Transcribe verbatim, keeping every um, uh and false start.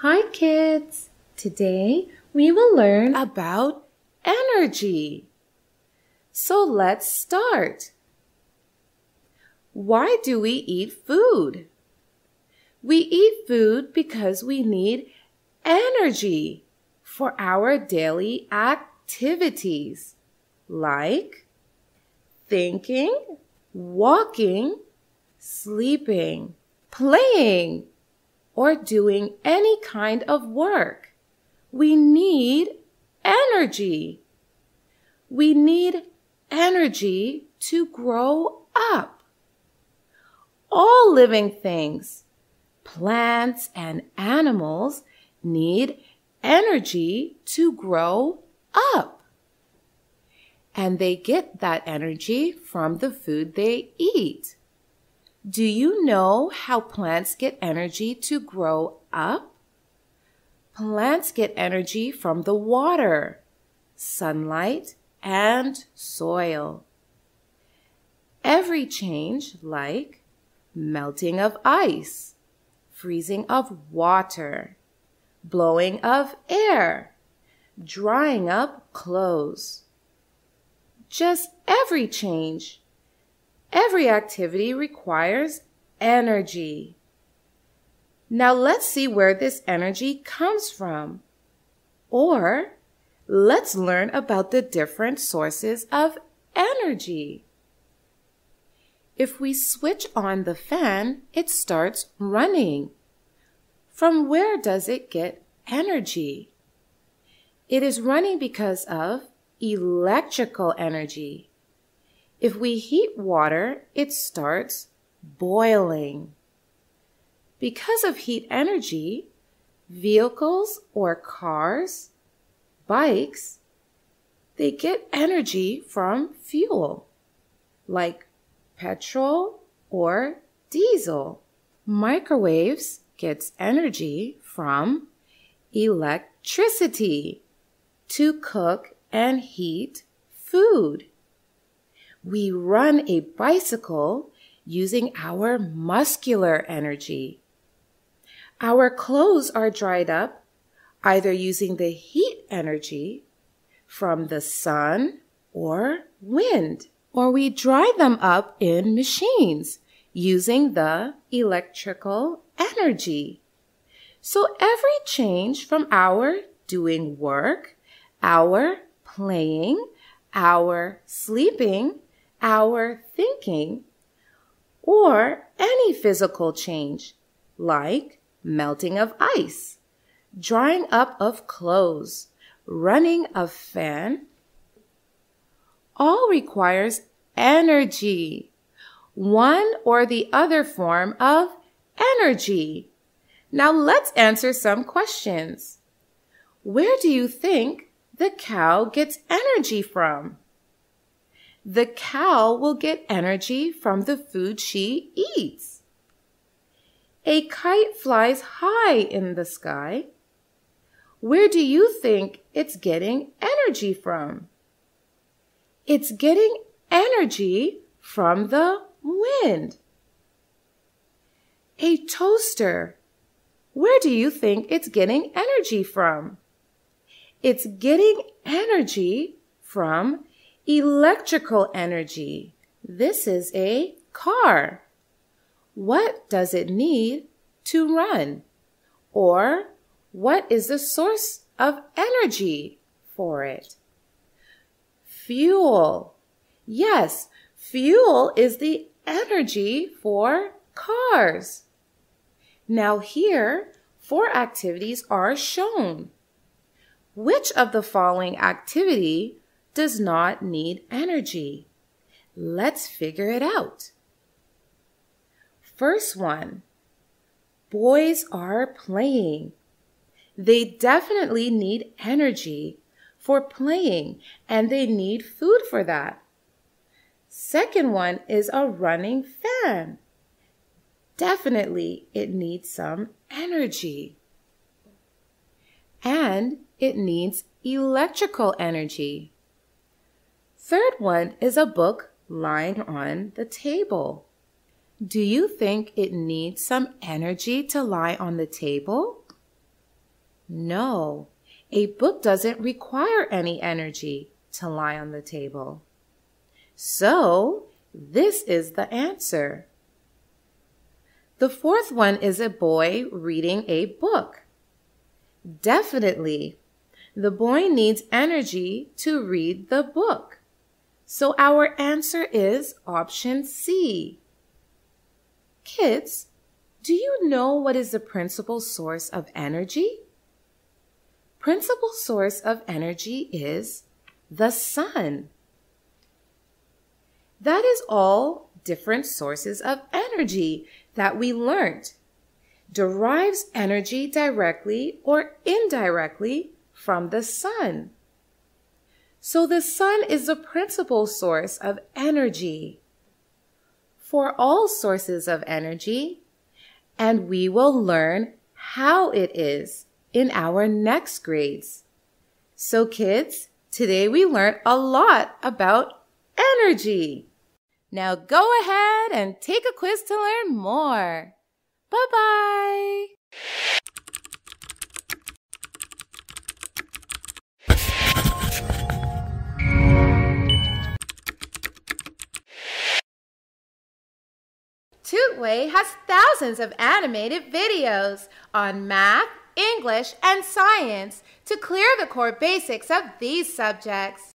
Hi kids! Today we will learn about energy. So let's start. Why do we eat food? We eat food because we need energy for our daily activities like thinking, walking, sleeping, playing, or doing any kind of work. We need energy. We need energy to grow up. All living things, plants and animals, need energy to grow up. And they get that energy from the food they eat. Do you know how plants get energy to grow up? Plants get energy from the water, sunlight, and soil. Every change, like melting of ice, freezing of water, blowing of air, drying up clothes. Just every change, every activity requires energy. Now let's see where this energy comes from. Or let's learn about the different sources of energy. If we switch on the fan, it starts running. From where does it get energy? It is running because of electrical energy. If we heat water, it starts boiling. Because of heat energy, vehicles or cars, bikes, they get energy from fuel, like petrol or diesel. Microwaves gets energy from electricity to cook and heat food. We run a bicycle using our muscular energy. Our clothes are dried up, either using the heat energy from the sun or wind, or we dry them up in machines using the electrical energy. So every change from our doing work, our playing, our sleeping, our thinking, or any physical change like melting of ice, drying up of clothes, running of fan, all requires energy, one or the other form of energy. Now let's answer some questions. Where do you think the cow gets energy from? The cow will get energy from the food she eats. A kite flies high in the sky. Where do you think it's getting energy from? It's getting energy from the wind. A toaster. Where do you think it's getting energy from? It's getting energy from electrical energy. This is a car. What does it need to run? Or what is the source of energy for it? Fuel. Yes, fuel is the energy for cars. Now here, four activities are shown. Which of the following activity does not need energy? Let's figure it out. First one, boys are playing. They definitely need energy for playing and they need food for that. Second one is a running fan. Definitely it needs some energy. And it needs electrical energy. Third one is a book lying on the table. Do you think it needs some energy to lie on the table? No, a book doesn't require any energy to lie on the table. So, this is the answer. The fourth one is a boy reading a book. Definitely, the boy needs energy to read the book. So our answer is option C. Kids, do you know what is the principal source of energy? Principal source of energy is the sun. That is all different sources of energy that we learned. Derives energy directly or indirectly from the sun. So the sun is the principal source of energy for all sources of energy, and we will learn how it is in our next grades. So kids, today we learned a lot about energy. Now go ahead and take a quiz to learn more. Bye-bye. Tutway has thousands of animated videos on math, English, and science to clear the core basics of these subjects.